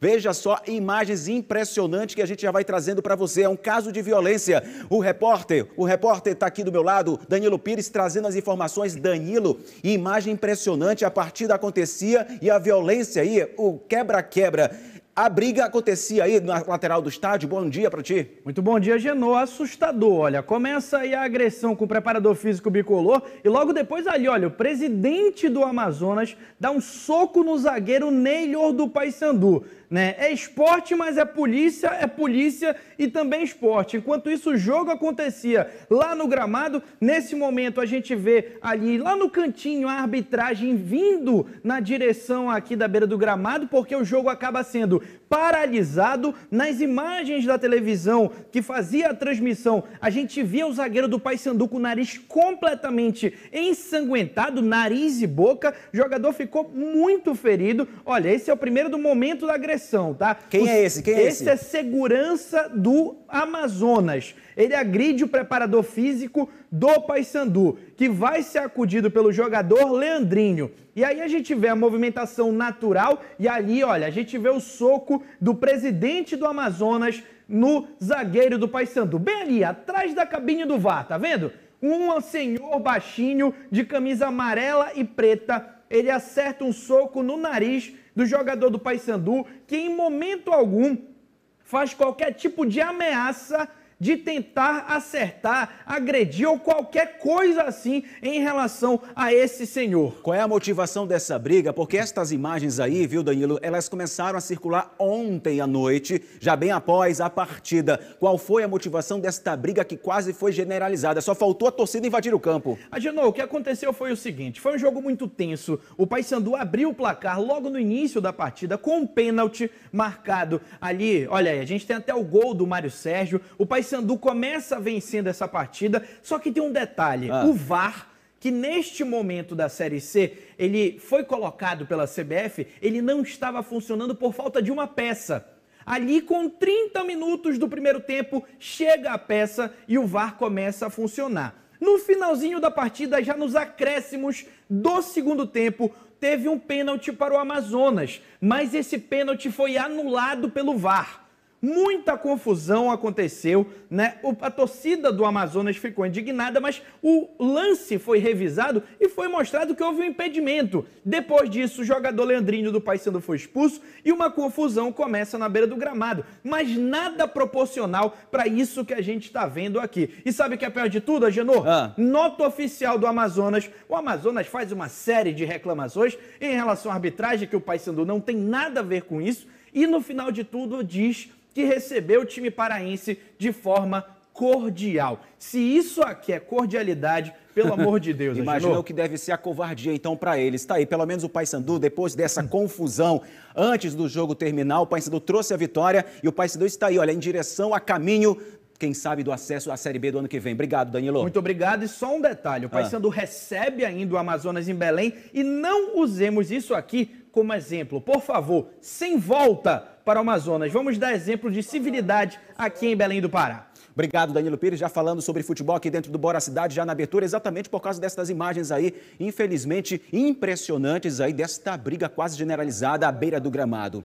Veja só imagens impressionantes que a gente já vai trazendo para você. É um caso de violência. O repórter está aqui do meu lado, Danilo Pires, trazendo as informações. Danilo, imagem impressionante. A partida acontecia e a violência aí, o quebra-quebra. A briga acontecia aí na lateral do estádio. Bom dia para ti. Muito bom dia, Agenor. Assustador, olha. Começa aí a agressão com o preparador físico bicolor e logo depois ali, olha, o presidente do Amazonas dá um soco no zagueiro Neylor do Paysandu, né? É esporte, mas é polícia e também esporte. Enquanto isso, o jogo acontecia lá no gramado. Nesse momento, a gente vê ali, lá no cantinho, a arbitragem vindo na direção aqui da beira do gramado, porque o jogo acaba sendo paralisado. Nas imagens da televisão que fazia a transmissão, a gente via o zagueiro do Paysandu com o nariz completamente ensanguentado, nariz e boca. O jogador ficou muito ferido. Olha, esse é o primeiro do momento da agressão, tá? Quem é esse? Quem é esse? Esse é segurança do Amazonas. Ele agride o preparador físico do Paysandu, que vai ser acudido pelo jogador Leandrinho. E aí a gente vê a movimentação natural e ali, olha, a gente vê o soco do presidente do Amazonas no zagueiro do Paysandu. Bem ali, atrás da cabine do VAR, tá vendo? Um senhor baixinho de camisa amarela e preta, ele acerta um soco no nariz do jogador do Paysandu, que em momento algum faz qualquer tipo de ameaça de tentar acertar, agredir ou qualquer coisa assim em relação a esse senhor. Qual é a motivação dessa briga? Porque estas imagens aí, viu, Danilo, elas começaram a circular ontem à noite, já bem após a partida. Qual foi a motivação desta briga que quase foi generalizada? Só faltou a torcida invadir o campo. Agenor, o que aconteceu foi o seguinte, foi um jogo muito tenso. O Paysandu abriu o placar logo no início da partida com um pênalti marcado ali. Olha aí, a gente tem até o gol do Mário Sérgio. O Paysandu começa vencendo essa partida, só que tem um detalhe, o VAR, que neste momento da Série C, ele foi colocado pela CBF, ele não estava funcionando por falta de uma peça. Ali com 30 minutos do primeiro tempo, chega a peça e o VAR começa a funcionar. No finalzinho da partida, já nos acréscimos do segundo tempo, teve um pênalti para o Amazonas, mas esse pênalti foi anulado pelo VAR. Muita confusão aconteceu, né? A torcida do Amazonas ficou indignada, mas o lance foi revisado e foi mostrado que houve um impedimento. Depois disso, o jogador Leandrinho do Paysandu foi expulso e uma confusão começa na beira do gramado. Mas nada proporcional para isso que a gente está vendo aqui. E sabe o que é pior de tudo, Agenor? Nota oficial do Amazonas. O Amazonas faz uma série de reclamações em relação à arbitragem, que o Paysandu não tem nada a ver com isso. E no final de tudo diz que recebeu o time paraense de forma cordial. Se isso aqui é cordialidade, pelo amor de Deus, imagina o que deve ser a covardia, então, para eles. Tá aí, pelo menos o Paysandu, depois dessa confusão, antes do jogo terminar, o Paysandu trouxe a vitória e o Paysandu está aí, olha, em direção a caminho, quem sabe, do acesso à Série B do ano que vem. Obrigado, Danilo. Muito obrigado. E só um detalhe, o Paysandu recebe ainda o Amazonas em Belém e não usemos isso aqui como exemplo. Por favor, sem volta para o Amazonas. Vamos dar exemplo de civilidade aqui em Belém do Pará. Obrigado, Danilo Pires, já falando sobre futebol aqui dentro do Bora Cidade, já na abertura, exatamente por causa dessas imagens aí, infelizmente, impressionantes aí, desta briga quase generalizada à beira do gramado.